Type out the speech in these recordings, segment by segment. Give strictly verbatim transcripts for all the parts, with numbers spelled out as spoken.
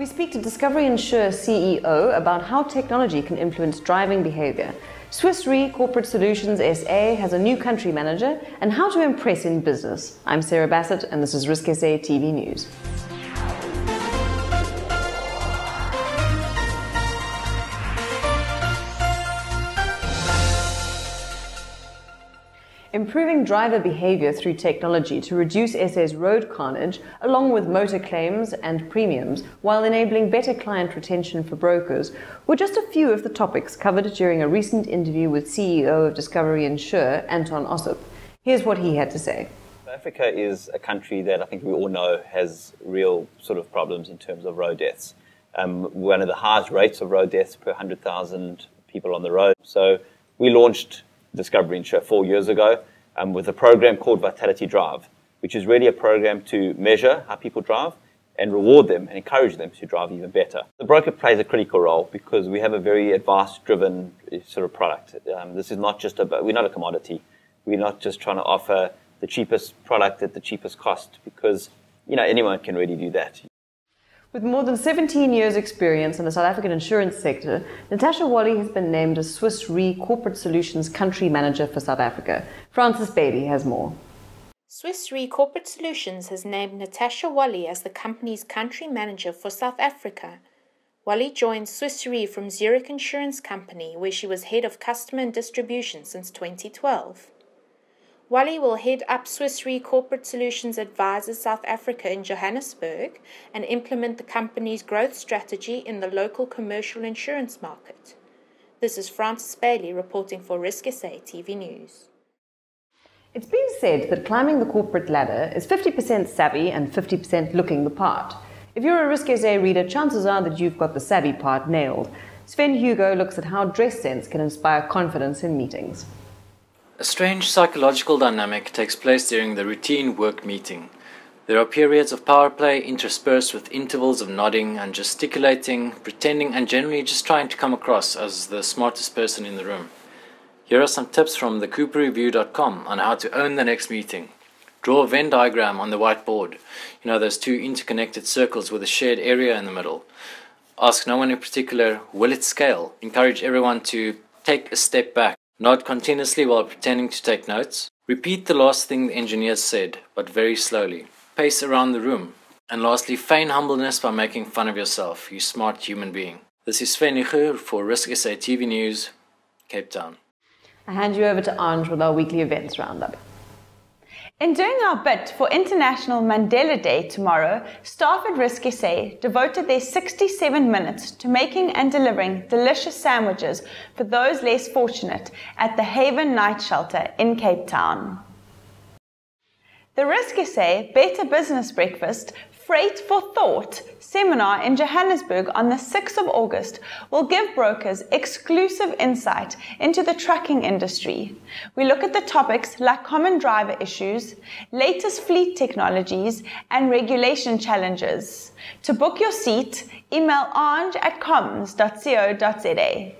We speak to Discovery Insure C E O about how technology can influence driving behavior. Swiss Re Corporate Solutions S A has a new country manager and how to impress in business. I'm Sarah Bassett and this is RiskSA T V News. Improving driver behavior through technology to reduce S A's road carnage, along with motor claims and premiums, while enabling better client retention for brokers, were just a few of the topics covered during a recent interview with C E O of Discovery Insure, Anton Ossip. Here's what he had to say. South Africa is a country that I think we all know has real sort of problems in terms of road deaths. Um, one of the highest rates of road deaths per one hundred thousand people on the road. So we launched Discovery Insure four years ago um, with a program called Vitality Drive, which is really a program to measure how people drive and reward them and encourage them to drive even better. The broker plays a critical role because we have a very advice-driven sort of product. Um, this is not just about, we're not a commodity. We're not just trying to offer the cheapest product at the cheapest cost because, you know, anyone can really do that. With more than seventeen years' experience in the South African insurance sector, Natasha Wally has been named a Swiss Re Corporate Solutions Country Manager for South Africa. Francis Bailey has more. Swiss Re Corporate Solutions has named Natasha Wally as the company's Country Manager for South Africa. Wally joined Swiss Re from Zurich Insurance Company, where she was Head of Customer and Distribution since twenty twelve. Wally will head up Swiss Re Corporate Solutions Advisors South Africa in Johannesburg and implement the company's growth strategy in the local commercial insurance market. This is Francis Bailey reporting for RiskSA T V News. It's been said that climbing the corporate ladder is fifty percent savvy and fifty percent looking the part. If you're a RiskSA reader, chances are that you've got the savvy part nailed. Sven Hugo looks at how dress sense can inspire confidence in meetings. A strange psychological dynamic takes place during the routine work meeting. There are periods of power play interspersed with intervals of nodding and gesticulating, pretending and generally just trying to come across as the smartest person in the room. Here are some tips from the cooper review dot com on how to own the next meeting. Draw a Venn diagram on the whiteboard. You know, those two interconnected circles with a shared area in the middle. Ask no one in particular, will it scale? Encourage everyone to take a step back. Nod continuously while pretending to take notes. Repeat the last thing the engineers said, but very slowly. Pace around the room. And lastly, feign humbleness by making fun of yourself, you smart human being. This is Sven Hugo for RiskSA T V News, Cape Town. I hand you over to Ange with our weekly events roundup. In doing our bit for International Mandela Day tomorrow, staff at RiskSA devoted their sixty-seven minutes to making and delivering delicious sandwiches for those less fortunate at the Haven Night Shelter in Cape Town. The RiskSA Better Business Breakfast Freight for Thought seminar in Johannesburg on the sixth of August will give brokers exclusive insight into the trucking industry. We look at the topics like common driver issues, latest fleet technologies, and regulation challenges. To book your seat, email ange at comms dot co dot za.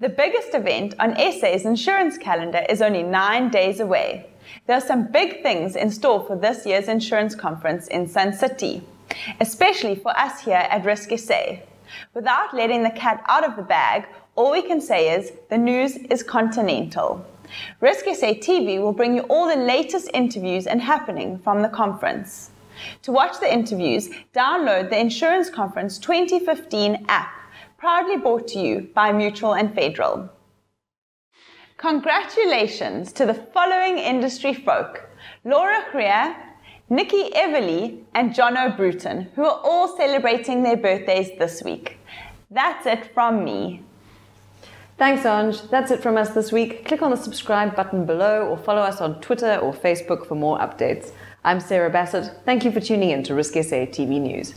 The biggest event on S A's insurance calendar is only nine days away. There are some big things in store for this year's insurance conference in Sun City, especially for us here at RiskSA. Without letting the cat out of the bag, all we can say is the news is continental. RiskSA T V will bring you all the latest interviews and happening from the conference. To watch the interviews, download the Insurance Conference twenty fifteen app, proudly brought to you by Mutual and Federal. Congratulations to the following industry folk, Laura Creer, Nikki Everly and Jono Bruton, who are all celebrating their birthdays this week. That's it from me. Thanks, Ange. That's it from us this week. Click on the subscribe button below or follow us on Twitter or Facebook for more updates. I'm Sarah Bassett. Thank you for tuning in to RiskSA T V News.